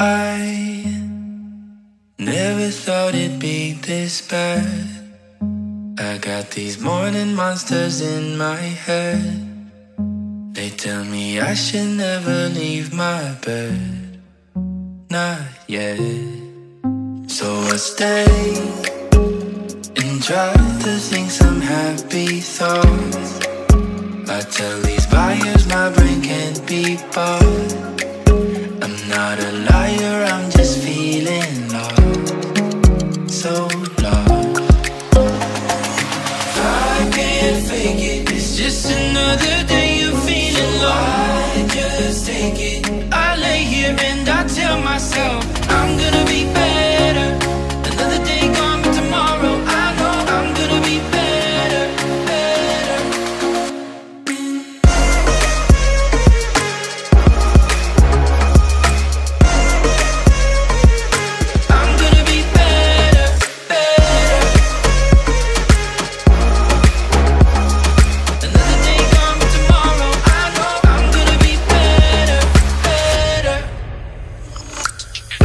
I never thought it'd be this bad. I got these morning monsters in my head. They tell me I should never leave my bed, not yet. So I stay and try to think some happy thoughts. I tell these buyers my brain can't be bought. I'm not a liar, I'm just feeling lost, so lost. I can't fake it, it's just another day of feeling lost. I just take it, I lay here and I tell myself I'm gonna be better. Another day gone but tomorrow I know I'm gonna be better, better.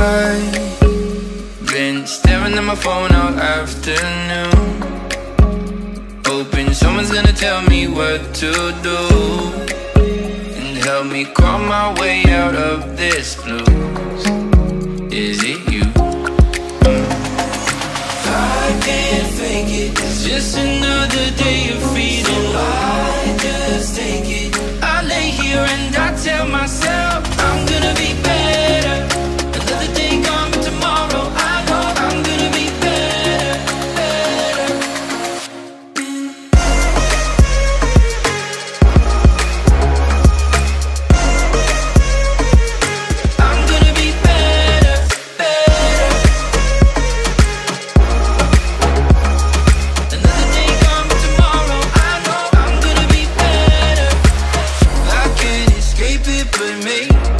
I've been staring at my phone all afternoon, hoping someone's gonna tell me what to do and help me crawl my way out of this blues. Is it you? I can't fake it, it's just another day of feeling lost. I just take it, I lay here and I tell myself I'm gonna be better. Another day gone, but tomorrow I know I'm gonna be better, better. I'm gonna be better, better. Another day gone, but tomorrow I know I'm gonna be better. I can't escape it, but maybe